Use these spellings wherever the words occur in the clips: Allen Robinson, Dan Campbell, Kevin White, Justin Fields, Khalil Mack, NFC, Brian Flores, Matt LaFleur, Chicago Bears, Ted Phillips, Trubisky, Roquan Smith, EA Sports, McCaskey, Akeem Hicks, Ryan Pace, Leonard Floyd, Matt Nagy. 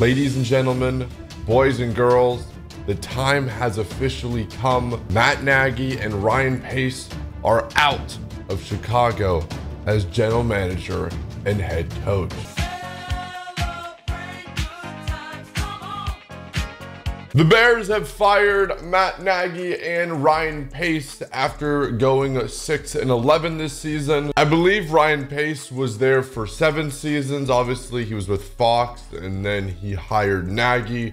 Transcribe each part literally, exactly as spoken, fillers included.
Ladies and gentlemen, boys and girls, the time has officially come. Matt Nagy and Ryan Pace are out of Chicago as general manager and head coach. The Bears have fired Matt Nagy and Ryan Pace after going six and eleven this season. I believe Ryan Pace was there for seven seasons. Obviously, he was with Fox, and then he hired Nagy.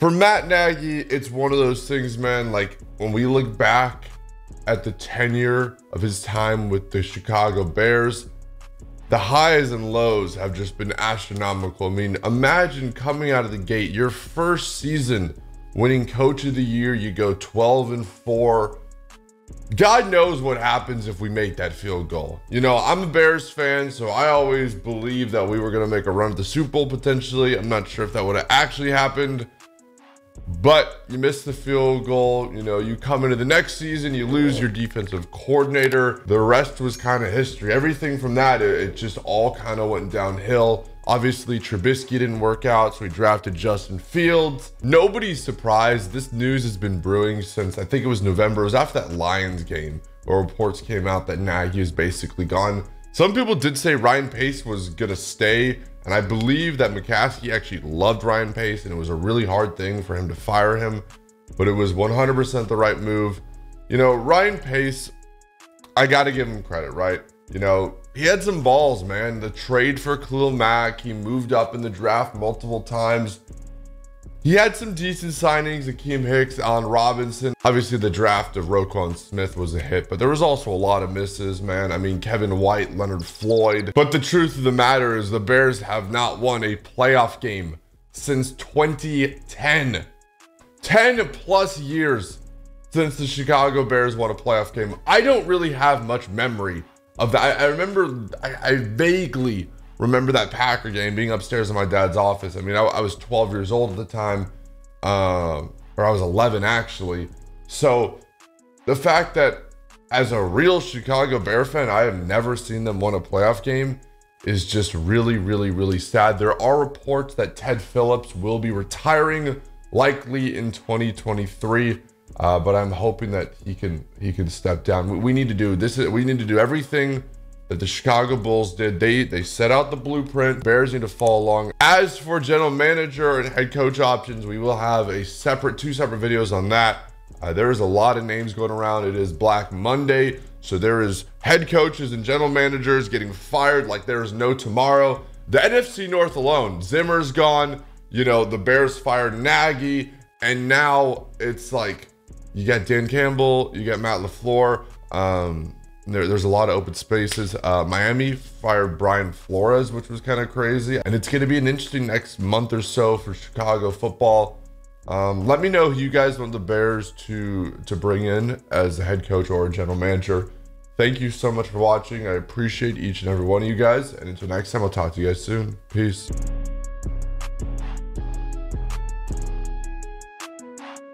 For Matt Nagy, it's one of those things, man, like when we look back at the tenure of his time with the Chicago Bears, the highs and lows have just been astronomical. I mean, imagine coming out of the gate, your first season winning coach of the year, you go twelve and four. God knows what happens if we make that field goal. You know, I'm a Bears fan, so I always believed that we were going to make a run at the Super Bowl potentially. I'm not sure if that would have actually happened, but you miss the field goal. You know, you come into the next season, you lose your defensive coordinator. The rest was kind of history. Everything from that, it, it just all kind of went downhill. Obviously, Trubisky didn't work out, so we drafted Justin Fields. Nobody's surprised. This news has been brewing since, I think it was November. It was after that Lions game where reports came out that Nagy is basically gone. Some people did say Ryan Pace was going to stay, and I believe that McCaskey actually loved Ryan Pace, and it was a really hard thing for him to fire him, but it was one hundred percent the right move. You know, Ryan Pace, I got to give him credit, right? You know, he had some balls, man. The trade for Khalil Mack, he moved up in the draft multiple times. He had some decent signings, Akeem Hicks, Allen Robinson. Obviously, the draft of Roquan Smith was a hit, but there was also a lot of misses, man. I mean, Kevin White, Leonard Floyd. But the truth of the matter is the Bears have not won a playoff game since twenty ten. ten plus years since the Chicago Bears won a playoff game. I don't really have much memory of that. I, I remember, I, I vaguely remember that Packer game, being upstairs in my dad's office. I mean, I, I was twelve years old at the time, um, or I was eleven actually. So the fact that as a real Chicago Bear fan, I have never seen them win a playoff game is just really, really, really sad. There are reports that Ted Phillips will be retiring likely in twenty twenty-three, uh, but I'm hoping that he can he can step down. We, we need to do this. We need to do everything that the Chicago Bulls did. They they set out the blueprint. Bears need to follow along. As for general manager and head coach options, we will have a separate, two separate videos on that. Uh, there is a lot of names going around. It is Black Monday, so there is head coaches and general managers getting fired like there is no tomorrow. The N F C North alone, Zimmer's gone. You know, the Bears fired Nagy, and now it's like you got Dan Campbell, you got Matt LaFleur. Um, There, there's a lot of open spaces. Uh, Miami fired Brian Flores, which was kind of crazy. And it's going to be an interesting next month or so for Chicago football. Um, let me know who you guys want the Bears to, to bring in as a head coach or a general manager. Thank you so much for watching. I appreciate each and every one of you guys. And until next time, I'll talk to you guys soon. Peace.